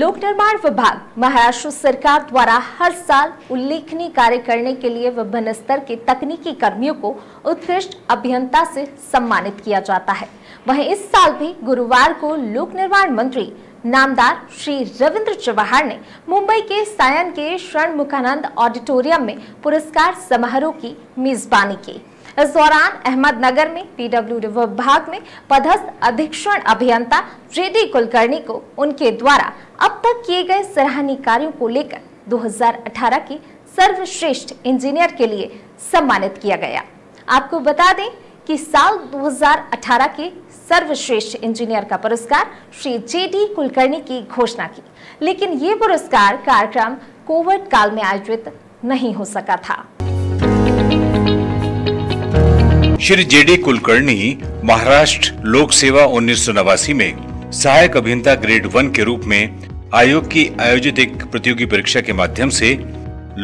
लोक निर्माण विभाग महाराष्ट्र सरकार द्वारा हर साल उल्लेखनीय कार्य करने के लिए विभिन्न स्तर के तकनीकी कर्मियों को उत्कृष्ट अभियंता से सम्मानित किया जाता है। वहीं इस साल भी गुरुवार को लोक निर्माण मंत्री नामदार श्री रविंद्र चव्हाण ने मुंबई के सायन के शरण मुखानंद ऑडिटोरियम में पुरस्कार समारोह की मेजबानी की। इस दौरान अहमदनगर में पीडब्ल्यूडी विभाग में पदस्थ अधीक्षण अभियंता JD कुलकर्णी को उनके द्वारा अब तक किए गए सराहनीय कार्यों को लेकर 2018 के सर्वश्रेष्ठ इंजीनियर के लिए सम्मानित किया गया। आपको बता दें कि साल 2018 के सर्वश्रेष्ठ इंजीनियर का पुरस्कार श्री JD कुलकर्णी की घोषणा की, लेकिन ये पुरस्कार कार्यक्रम कोविड काल में आयोजित नहीं हो सका था। श्री JD कुलकर्णी महाराष्ट्र लोक सेवा 1989 में सहायक अभियंता ग्रेड 1 के रूप में आयोग की आयोजित एक प्रतियोगी परीक्षा के माध्यम से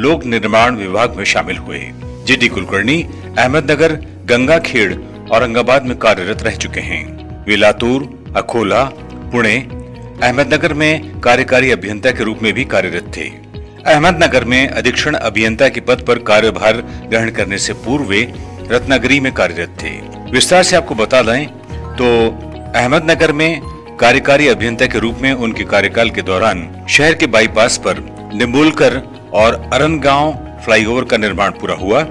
लोक निर्माण विभाग में शामिल हुए। JD कुलकर्णी अहमदनगर, गंगाखेड़, औरंगाबाद में कार्यरत रह चुके हैं। वे लातूर, अकोला, पुणे, अहमदनगर में कार्यकारी अभियंता के रूप में भी कार्यरत थे। अहमदनगर में अधीक्षण अभियंता के पद पर कार्यभार ग्रहण करने से पूर्व वे रत्नागिरी में कार्यरत थे। विस्तार से आपको बता दें तो अहमदनगर में कार्यकारी अभियंता के रूप में उनके कार्यकाल के दौरान शहर के बाईपास पर निम्बोलकर और अरनगांव फ्लाईओवर का निर्माण पूरा हुआ,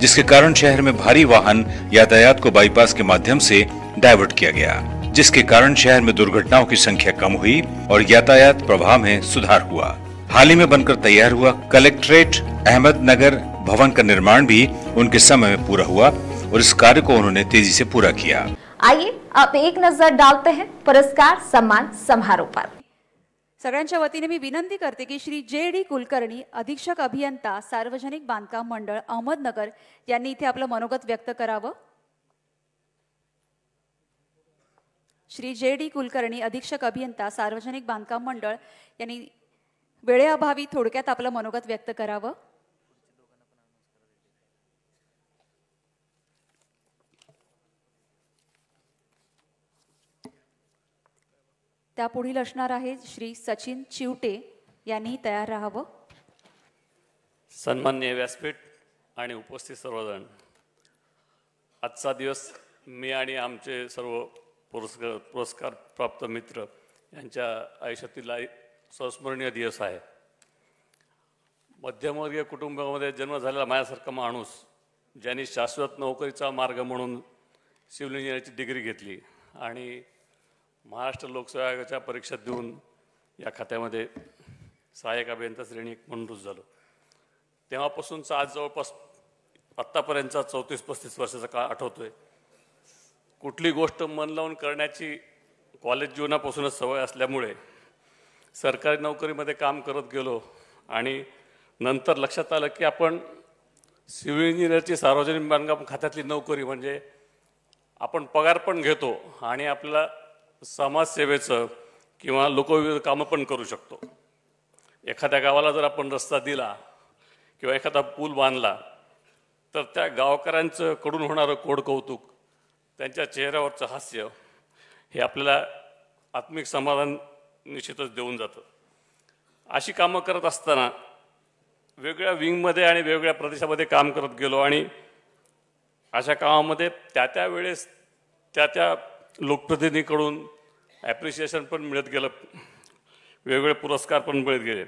जिसके कारण शहर में भारी वाहन यातायात को बाईपास के माध्यम से डाइवर्ट किया गया, जिसके कारण शहर में दुर्घटनाओं की संख्या कम हुई और यातायात प्रवाह में सुधार हुआ। हाल ही में बनकर तैयार हुआ कलेक्ट्रेट अहमदनगर भवन का निर्माण भी उनके समय में पूरा हुआ और इस कार्य को उन्होंने तेजी से पूरा किया। आइए आप एक नजर डालते हैं पुरस्कार सम्मान समारोह पर। सगळ्यांच्या वतीने मी विनंती करते की श्री JD कुलकर्णी अधीक्षक अभियंता सार्वजनिक बांधकाम मंडळ अहमदनगर यांनी इथे आपलं मनोगत व्यक्त करावं। श्री JD कुलकर्णी अधीक्षक अभियंता सार्वजनिक बांधकाम मंडळ यांनी वेळेअभावी थोडक्यात आपलं मनोगत व्यक्त करावं। त्यापुढील असणार आहे श्री सचिन चिवटे यांनी तयार राहावं। सन्माननीय व्यासपीठ आणि उपस्थित सर्वजण, आजचा दिवस मी आणि आमचे सर्व पुरस्कार प्राप्त मित्र यांच्या आयुष्यातील संस्मरणीय दिवस आहे। मध्यमवर्गीय कुटुंबामध्ये जन्म झालेला माझ्यासारखा माणूस, ज्यांनी शाश्वत नोकरीचा मार्ग म्हणून सिव्हिल इंजिनिअरची डिग्री घेतली आणि महाराष्ट्र लोकसेवा आयोगाच्या परीक्षा देऊन या खात्यामध्ये सहाय्यक अभियंता श्रेणी 1 म्हणून रुजू झालो। तेव्हापासूनचा आज जवळपास आत्तापर्यंतचा 34-35 वर्षाचा काळ आठवतोय। कुठली गोष्ट मन लावून करण्याची कॉलेज जीवनापासूनच सवय असल्यामुळे सरकारी नोकरीमध्ये काम करत गेलो आणि नंतर लक्षात आलं की आपण सिव्हिल इंजिनिअरची सार्वजनिक बांधकाम खात्यातली नोकरी म्हणजे आपण पगार पण घेतो आणि आपल्याला समाजसेवेचं किंवा लोकविविध कामं पण करू शकतो। एखाद्या गावाला जर आपण रस्ता दिला किंवा एखादा पूल बांधला तर त्या गावकऱ्यांचं कडून होणारं कोडकौतुक, त्यांच्या चेहऱ्यावरचं हास्य हे आपल्याला आत्मिक समाधान निश्चितच देऊन जातं। अशी कामं करत असताना वेगळ्या विंगमध्ये आणि वेगळ्या प्रदेशामध्ये काम करत गेलो आणि अशा कामामध्ये त्या त्या वेळेस त्या त्या लोकप्रतिनिधीकडून ॲप्रिशिएशन पण मिळत गेलं, वेगवेगळे पुरस्कार पण मिळत गेले।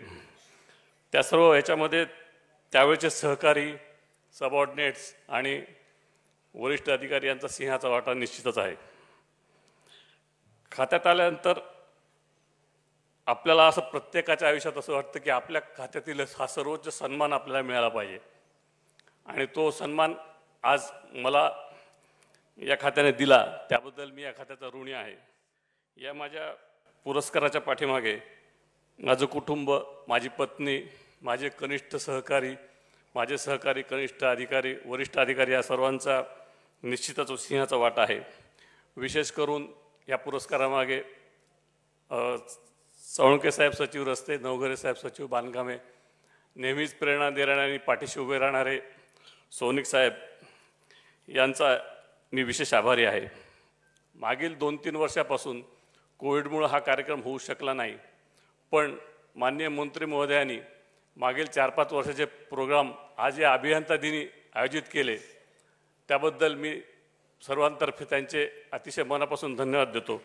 त्या सर्व ह्याच्यामध्ये त्यावेळचे सहकारी, सबऑर्डिनेट्स आणि वरिष्ठ अधिकारी यांचा सिंहाचा वाटा निश्चितच आहे। खात्यात आल्यानंतर आपल्याला असं प्रत्येकाच्या आयुष्यात असं वाटतं की आपल्या खात्यातील हा सर्वोच्च सन्मान आपल्याला मिळाला पाहिजे आणि तो सन्मान आज मला या खात्याने दिला, त्याबद्दल मी या खात्याचा ऋणी आहे। या माझ्या पुरस्काराच्या पाठीमागे माझं कुटुंब, माझी पत्नी, माझे कनिष्ठ सहकारी, कनिष्ठ अधिकारी, वरिष्ठ अधिकारी या सर्वांचा निश्चितच सिंहाचा वाटा आहे। विशेष करून या पुरस्कारामागे सावंके साहेब सचिव रस्ते, नवघरे साहेब सचिव बांधकामे, नेहमीच प्रेरणा देणारे आणि पाठीशी उभे राहणारे सोनिक साहेब यांचा मी विशेष आभारी आहे। मागील 2-3 वर्षापासून कोविडमुळे हा कार्यक्रम होऊ शकला नाही, पण माननीय मंत्री महोदयांनी मागील 4-5 वर्षाचे प्रोग्राम आज या अभियंता दिनी आयोजित केले, त्याबद्दल मी सर्वांतर्फे त्यांचे अतिशय मनापासून धन्यवाद देतो।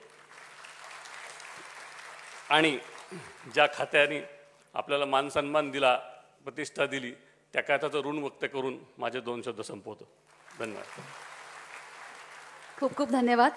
आणि ज्या खात्याने आपल्याला मान सन्मान दिला, प्रतिष्ठा दिली, त्या खात्याचं ऋण व्यक्त करून माझे 2 शब्द संपवतो। धन्यवाद। खूब खूब धन्यवाद।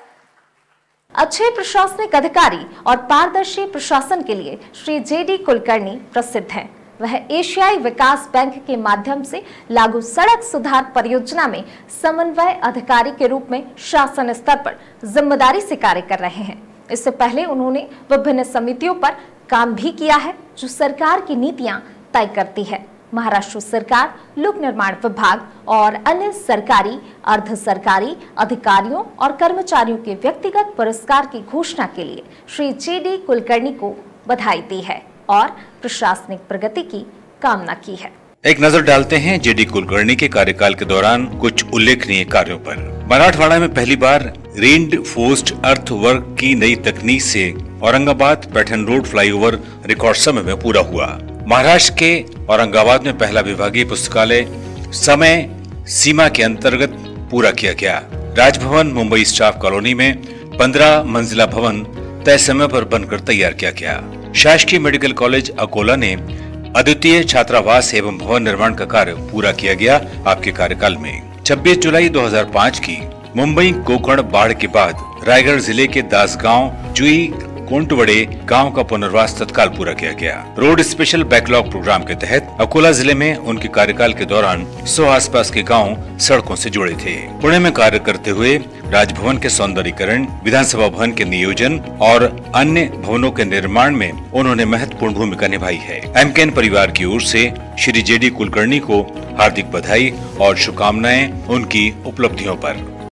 अच्छे प्रशासनिक अधिकारी और पारदर्शी प्रशासन के लिए श्री JD कुलकर्णी प्रसिद्ध हैं। वह एशियाई विकास बैंक के माध्यम से लागू सड़क सुधार परियोजना में समन्वय अधिकारी के रूप में शासन स्तर पर जिम्मेदारी से कार्य कर रहे हैं। इससे पहले उन्होंने विभिन्न समितियों पर काम भी किया है जो सरकार की नीतियां तय करती है। महाराष्ट्र सरकार, लोक निर्माण विभाग और अन्य सरकारी, अर्ध सरकारी अधिकारियों और कर्मचारियों के व्यक्तिगत पुरस्कार की घोषणा के लिए श्री JD कुलकर्णी को बधाई दी है और प्रशासनिक प्रगति की कामना की है। एक नजर डालते हैं JD कुलकर्णी के कार्यकाल के दौरान कुछ उल्लेखनीय कार्यों पर। मराठवाड़ा में पहली बार रेंड फोर्ट अर्थ वर्क की नई तकनीक से Aurangabad Paithan road flyover record समय में पूरा हुआ। महाराष्ट्र के औरंगाबाद में पहला विभागीय पुस्तकालय समय सीमा के अंतर्गत पूरा किया गया। राजभवन मुंबई स्टाफ कॉलोनी में 15 मंजिला भवन तय समय पर बनकर तैयार किया गया। शासकीय मेडिकल कॉलेज अकोला ने अद्वितीय छात्रावास एवं भवन निर्माण का कार्य पूरा किया गया। आपके कार्यकाल में 26 जुलाई 2005 की मुंबई कोकण बाढ़ के बाद रायगढ़ जिले के दासगांव जुई कोंटवड़े गांव का पुनर्वास तत्काल पूरा किया गया। रोड स्पेशल बैकलॉग प्रोग्राम के तहत अकोला जिले में उनके कार्यकाल के दौरान 100 आसपास के गांव सड़कों से जुड़े थे। पुणे में कार्य करते हुए राजभवन के सौंदर्यीकरण, विधानसभा भवन के नियोजन और अन्य भवनों के निर्माण में उन्होंने महत्वपूर्ण भूमिका निभाई है। एमकेन परिवार की ओर से श्री JD कुलकर्णी को हार्दिक बधाई और शुभकामनाएं उनकी उपलब्धियों पर।